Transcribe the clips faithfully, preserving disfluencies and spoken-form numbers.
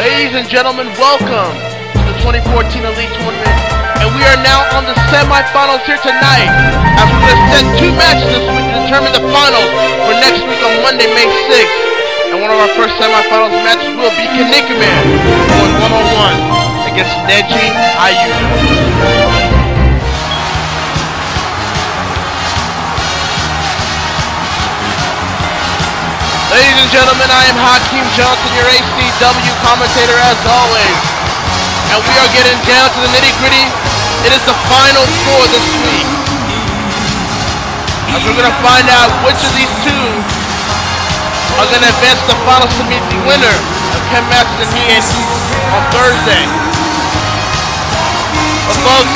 Ladies and gentlemen, welcome to the twenty fourteen Elite Tournament, and we are now on the semifinals here tonight, as we're going to set two matches this week to determine the finals for next week on Monday, May sixth. And one of our first semifinals matches will be Kinnikuman going one on one against Neji Hyuga. Ladies and gentlemen, I am Hakeem Johnson, your A C W commentator as always. And we are getting down to the nitty-gritty. It is the final four this week, as we're going to find out which of these two are going to advance the finals to meet the winner of Ken Masters and Hiei on Thursday. But folks,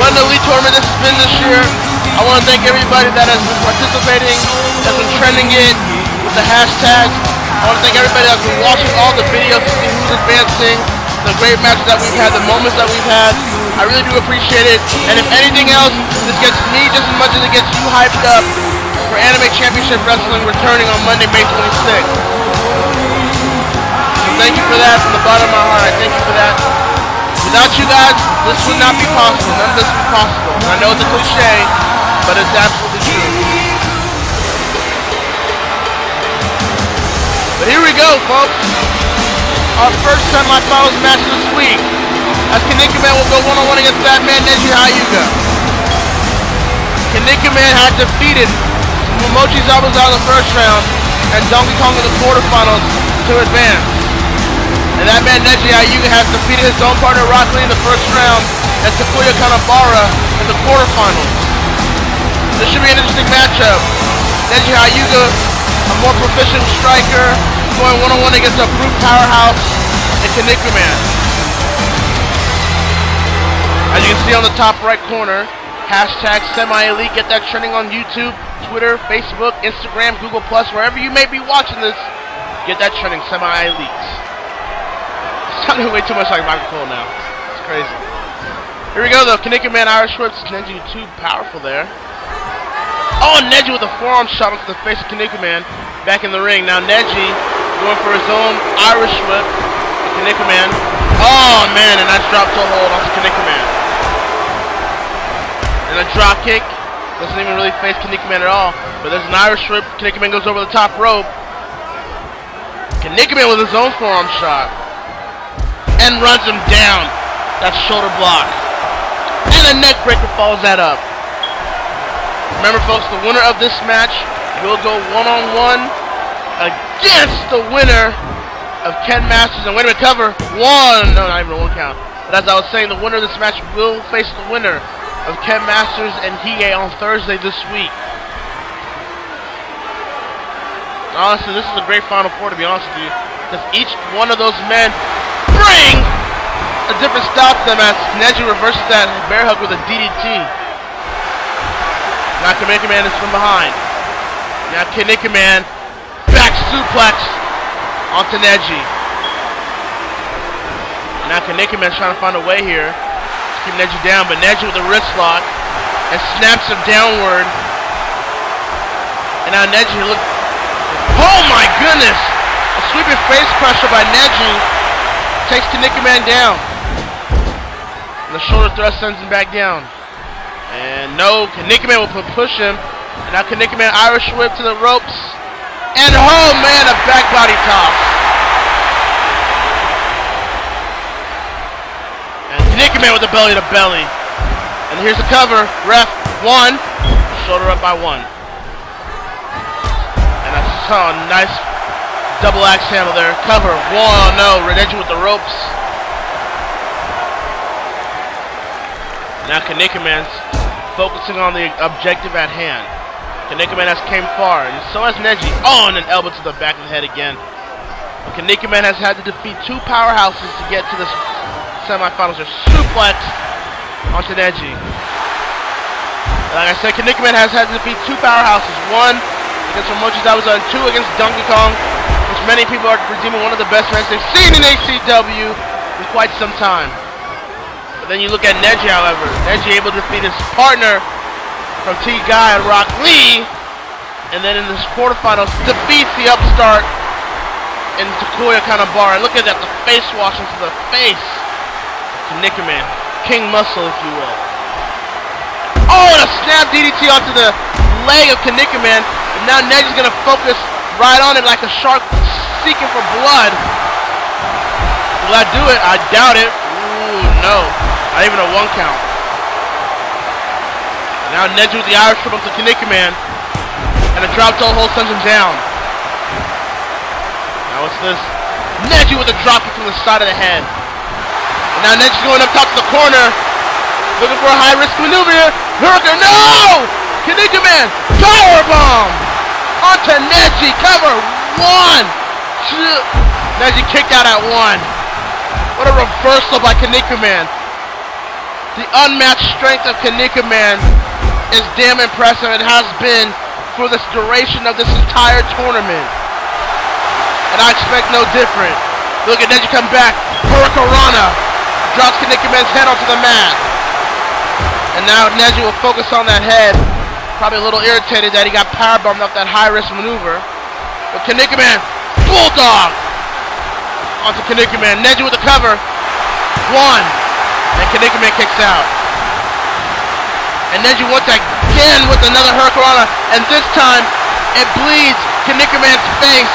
what an elite tournament this has been this year. I want to thank everybody that has been participating, that's been trending it with the hashtags. I want to thank everybody that's been watching all the videos to see who's advancing, the great matches that we've had, the moments that we've had. I really do appreciate it. And if anything else, this gets me just as much as it gets you hyped up for Anime Championship Wrestling returning on Monday, May twenty-sixth. So thank you for that from the bottom of my heart. I thank you for that. Without you guys, this would not be possible. None of this would be possible. And I know it's a cliche, but it's absolutely true. Here we go, folks. Our first semifinals match this week, as Kinnikuman will go one on one against that man, Neji Hyuga. Kinnikuman had defeated Momochi Zabuza in the first round and Donkey Kong in the quarterfinals to advance. And that man, Neji Hyuga, has defeated his own partner, Rock Lee, in the first round and Takuya Kanabara in the quarterfinals. This should be an interesting matchup. Neji Hyuga, a more proficient striker, going one on one against a brute powerhouse in Kinnikuman. As you can see on the top right corner, hashtag semi-elite, get that trending on YouTube, Twitter, Facebook, Instagram, Google Plus, wherever you may be watching this, get that trending, semi-elite. Sounding way too much like Michael Cole now. It's crazy. Here we go though, Kinnikuman Irish whips, Neji too powerful there. Oh, Neji with a forearm shot into the face of Kinnikuman back in the ring. Now Neji going for his own Irish whip to Kinnikuman. Oh man, and that drop to a hold onto Kinnikuman. And a drop kick. Doesn't even really face Kinnikuman at all. But there's an Irish whip. Kinnikuman goes over the top rope. Kinnikuman with his own forearm shot. And runs him down. That shoulder block. And a neck breaker follows that up. Remember folks, the winner of this match will go one on one against the winner of Ken Masters. And wait a minute, cover. One, no, not even a one count. But as I was saying, the winner of this match will face the winner of Ken Masters and Hiei on Thursday this week. Honestly, this is a great Final Four, to be honest with you, because each one of those men bring a different style to them, as Neji reverses that bear hug with a D D T. Now Kinnikuman is from behind. Now Kinnikuman back suplex onto Neji. Now Kinnikuman's trying to find a way here to keep Neji down, but Neji with a wrist lock and snaps him downward. And now Neji look. Oh my goodness! A sweeping face crusher by Neji takes Kinnikuman down. And the shoulder thrust sends him back down. And no, Kinnikuman will push him. And now Kinnikuman Irish whip to the ropes. And oh man, a back body toss. And Kinnikuman with a belly to belly. And here's the cover. Ref one. Shoulder up by one. And I saw a nice double axe handle there. Cover. One. No, Neji with the ropes. Now Kinnikuman's focusing on the objective at hand. Kinnikuman has came far, and so has Neji. Oh, and an elbow to the back of the head again. Kinnikuman has had to defeat two powerhouses to get to this semifinals. They're suplex onto Neji. Like I said, Kinnikuman has had to defeat two powerhouses. One against Momochi Zabuza, and two against Donkey Kong, which many people are redeeming one of the best matches they've seen in A C W in quite some time. Then you look at Neji, however. Neji able to defeat his partner from T Guy and Rock Lee, and then in this quarterfinals defeats the upstart and Takuya Kanabara. Look at that, the face wash into the face. Kinnikuman, King Muscle, if you will. Oh, and a snap D D T onto the leg of Kinnikuman. And now Neji's gonna focus right on it like a shark seeking for blood. Will I do it? I doubt it. Ooh, no. Not even a one count. Now Neji with the Irish trip up to Kinnikuman. And a drop toe hold sends him down. Now what's this? Neji with a drop from the side of the head. And now Neji's going up top to the corner. Looking for a high risk maneuver here. Hurricane, no! Kinnikuman, power bomb! Onto Neji, cover one! Neji kicked out at one. What a reversal by Kinnikuman. The unmatched strength of Kinnikuman is damn impressive. It has been for this duration of this entire tournament. And I expect no different. Look at Neji come back. Hurricanrana drops Kinnikuman's head onto the mat. And now Neji will focus on that head. Probably a little irritated that he got powerbombed off that high-risk maneuver. But Kinnikuman, bulldog! Onto Kinnikuman. Neji with the cover. One. And Kinnikuman kicks out. And Neji once again with another Hurricanrana, and this time it bleeds Kinnikuman's face.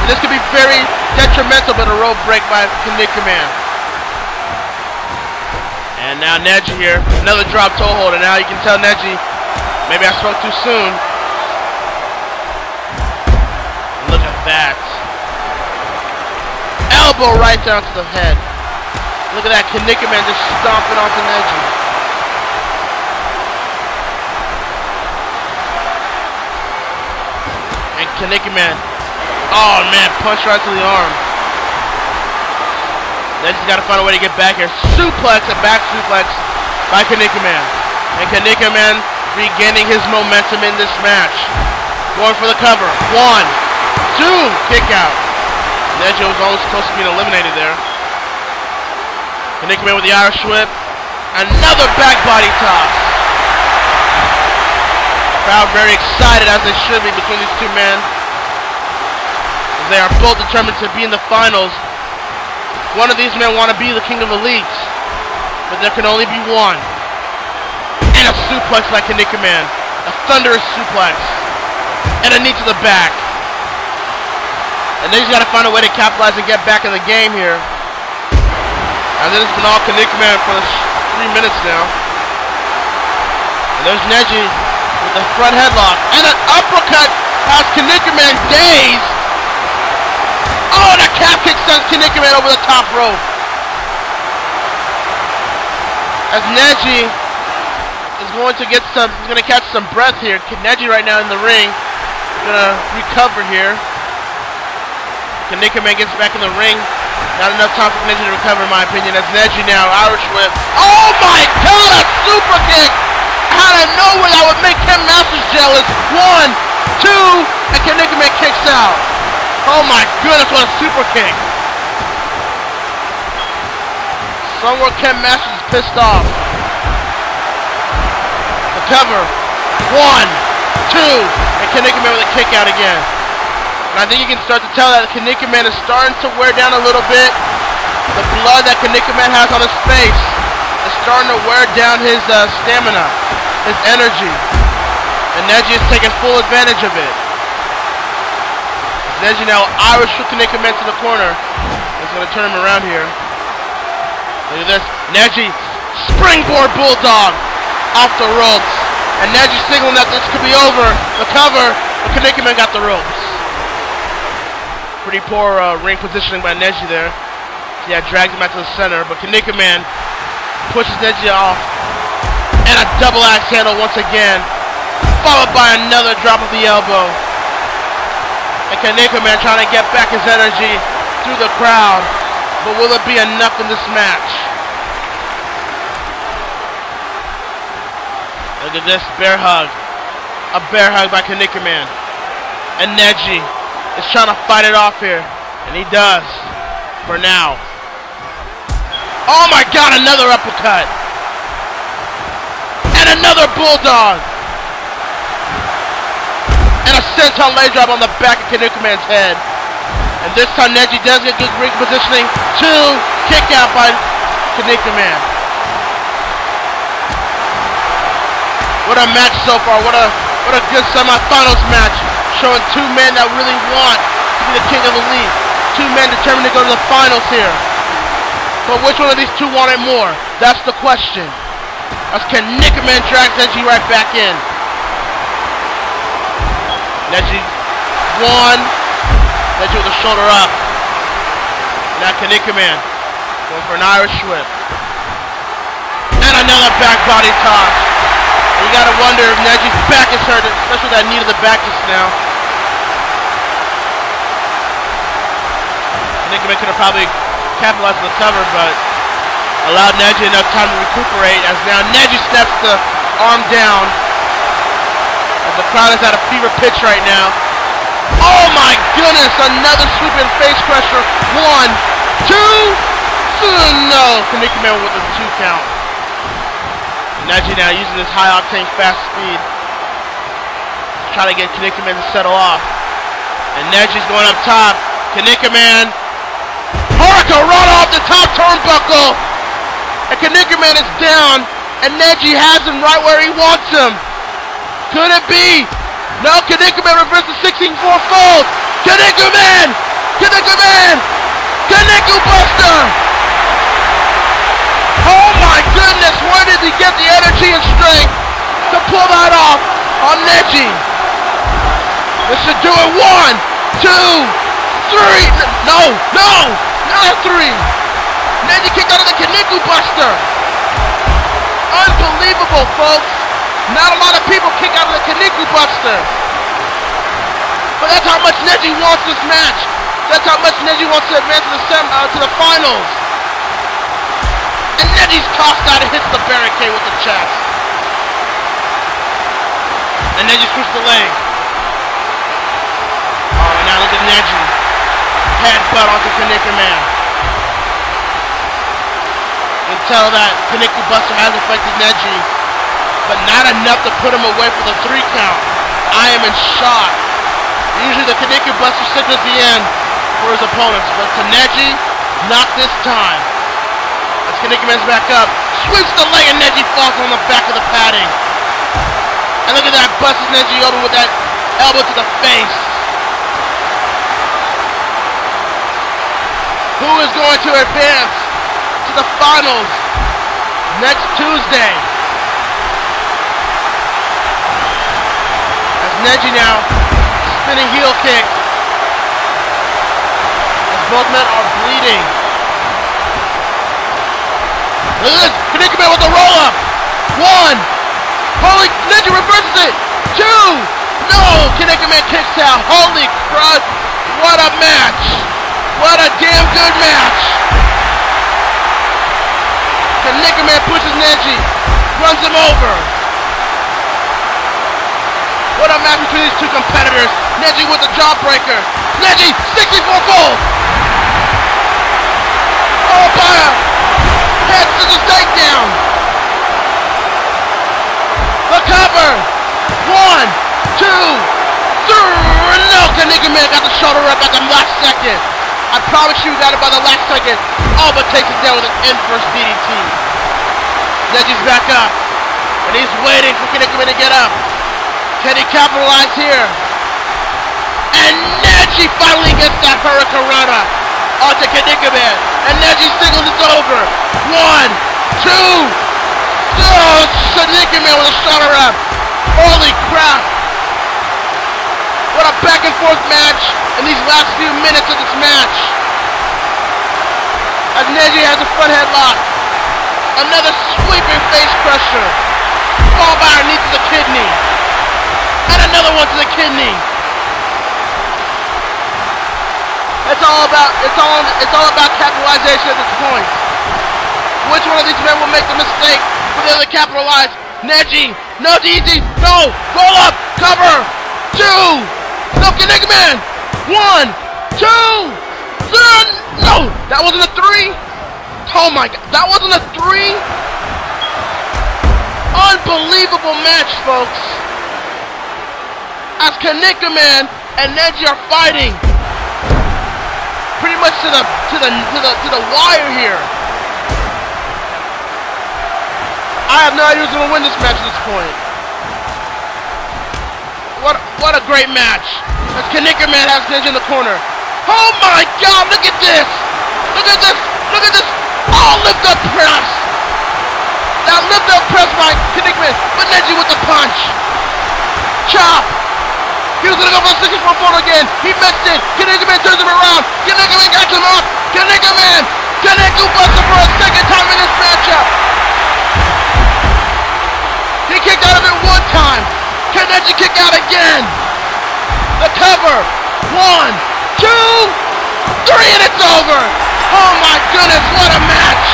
And this could be very detrimental, but a rope break by Kinnikuman. And now Neji here, another drop toe hold, and now you can tell Neji, maybe I spoke too soon. Look at that. Elbow right down to the head. Look at that, Kinnikuman just stomping onto Neji. Kinnikuman, oh man, punch right to the arm. Neji's got to find a way to get back here. Suplex, a back suplex by Kinnikuman. And Kinnikuman regaining his momentum in this match. Going for the cover. One, two, kick out. Neji was almost close to being eliminated there. Kinnikuman with the Irish whip. Another back body toss. Crowd very excited, as they should be, between these two men. They are both determined to be in the finals. One of these men want to be the King of Elites, but there can only be one. And a suplex by Kinnikuman, a thunderous suplex, and a knee to the back. And they just got to find a way to capitalize and get back in the game here. And this has been all Kinnikuman for three minutes now. And there's Neji. The front headlock and an uppercut has Kinnikuman dazed. Oh, and a cap kick sends Kinnikuman over the top rope. As Neji is going to get some, he's going to catch some breath here. Neji right now in the ring, going to recover here. Kinnikuman gets back in the ring. Not enough time for Neji to recover, in my opinion. As Neji now, Irish whip. Oh my God, a super kick! Out of nowhere, that would make Ken Masters jealous. One, two, and Kinnikuman kicks out. Oh my goodness, what a super kick. Somewhere Ken Masters is pissed off. The cover. One, two, and Kinnikuman with a kick out again. And I think you can start to tell that Kinnikuman is starting to wear down a little bit. The blood that Kinnikuman has on his face is starting to wear down his uh, stamina. His energy, and Neji is taking full advantage of it. Neji now Irish Kinnikuman to the corner. He's going to turn him around here. Look at this, Neji springboard bulldog off the ropes, and Neji signaling that this could be over. The cover, but Kinnikuman got the ropes. Pretty poor uh, ring positioning by Neji there. Yeah, dragged him out to the center, but Kinnikuman pushes Neji off. And a double axe handle once again, followed by another drop of the elbow. And Kinnikuman trying to get back his energy through the crowd, but will it be enough in this match? Look at this bear hug, a bear hug by Kinnikuman, and Neji is trying to fight it off here, and he does for now. Oh my God, another uppercut. Another bulldog! And a senton lay drop on the back of Kinnikuman's head. And this time Neji does get good ring positioning. Two, kick out by Kinnikuman. What a match so far. What a what a good semifinals match, showing two men that really want to be the king of the league. Two men determined to go to the finals here. But which one of these two wanted more? That's the question. As Kinnikuman drags Neji right back in. Neji one. Neji with a shoulder up. Now Kinnikuman going for an Irish whip. And another back body toss. And you gotta wonder if Neji's back is hurt, especially that knee to the back just now. Kinnikuman could have probably capitalized on the cover, but allowed Neji enough time to recuperate, as now Neji steps the arm down. As the crowd is at a fever pitch right now. Oh my goodness, another sweep and face crusher. One, two, two, no. Kinnikuman with a two count. Neji now using his high octane fast speed, trying to get Kinnikuman to settle off. And Neji's going up top. Kinnikuman, hurricane run off the top turnbuckle. And Kinnikuman is down, and Neji has him right where he wants him. Could it be? No, Kinnikuman reverses sixteen fourfold. Kinnikuman! Kinnikuman! Kinniku Buster! Oh my goodness, where did he get the energy and strength to pull that off on Neji? This should do it. One, two, three. No, no, not three. Neji kicked out of the Kinniku Buster. Unbelievable, folks. Not a lot of people kick out of the Kinniku Buster. But that's how much Neji wants this match. That's how much Neji wants to advance to the, sem uh, to the finals. And Neji's tossed out and hits the barricade with the chest. And Neji switched the leg. Oh, and now look at Neji. Headbutt onto Kinnikuman. Tell that Kinniku Buster has affected Neji, but not enough to put him away for the three count. I am in shock. Usually the Kinniku Buster signals the end for his opponents, but to Neji, not this time. As Kinnikuman's back up, sweeps the leg, and Neji falls on the back of the padding. And look at that, busts Neji open with that elbow to the face. Who is going to advance to the finals next Tuesday? As Neji now spinning heel kick, as both men are bleeding. Look at this, Kinnikuman with the roll up. One, holy, Neji reverses it. Two, no, Kinnikuman kicks out. Holy crud, what a match. What a damn good match. Kinnikuman pushes Neji, runs him over. What a match between these two competitors. Neji with the jawbreaker. Neji, sixty-four fold. Oh, fire. Head scissors takedown. The cover. One, two, three. No, Kinnikuman got the shoulder up at the last second. I probably should have got it by the last second. Oh, but takes it down with an inverse D D T. Neji's back up, and he's waiting for Kinnikuman to get up. Can he capitalize here? And Neji finally gets that hurricanrana onto Kinnikuman, and Neji signals it's over. One, two, oh, Kinnikuman with a shoulder up. Holy crap! What a back and forth match in these last few minutes of this match. As Neji has a front headlock. Another sweeping face crusher. Fall by her knee to the kidney. And another one to the kidney. It's all about it's all it's all about capitalization at this point. Which one of these men will make the mistake for the other capitalize? Neji! No D D! No! Roll up! Cover! Two! No, Kinnikuman! One, two, three. No, that wasn't a three. Oh my God, that wasn't a three. Unbelievable match, folks. As Kinnikuman and Neji are fighting, pretty much to the to the to the to the wire here. I have no idea who's gonna win this match at this point. What what a great match! As Kinnikuman has Neji in the corner. Oh my God! Look at this! Look at this! Look at this! Oh, lift up press! Now lift up press by Kinnikuman, but Neji with the punch. Chop! He was gonna go for the six four four again. He missed it. Kinnikuman turns him around. Kinnikuman got him up. Kinnikuman! Kinniku Buster for a second time in this matchup. He kicked out of it one time. Can Neji kick out again? The cover. One, two, three, and it's over. Oh my goodness, what a match.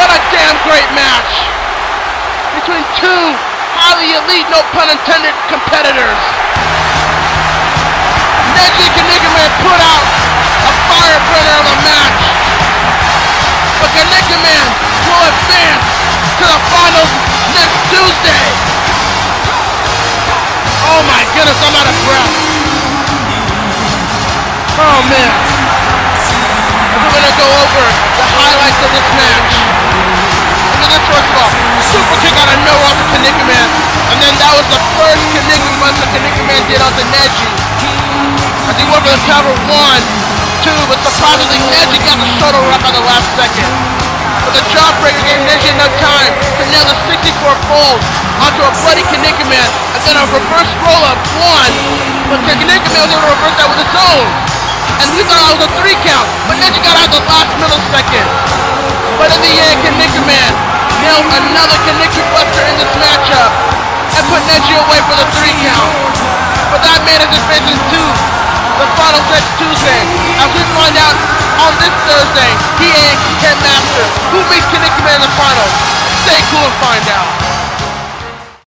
What a damn great match. Between two highly elite, no pun intended, competitors. Neji Kinnikuman put out a fire burner of a match. But Kinnikuman will advance to the finals next Tuesday. Oh my goodness, I'm out of breath. Oh man. We're gonna go over the highlights of this match. Look at this first of all. Super kick out of nowhere off the Kinnikuman. And then that was the first Kinnikuman the Kinnikuman did on the Neji. As he went for the cover one, two, but surprisingly Neji got the shoulder wrap on the last second. But the jawbreaker gave Neji enough time to nail the sixty-four fold onto a bloody Kinnikuman, and then a reverse roll-up, one, but Kinnikuman was able to reverse that with his own. And we thought it was a three count, but Neji got out the last millisecond. But in the end, Kinnikuman nailed another Kinniku Buster in this matchup, and put Neji away for the three count. But that made his advances two. The final next Tuesday, as we find out on this Thursday, Hiei and Ken Masters, who beats Kinnikuman in the final? Stay cool and find out.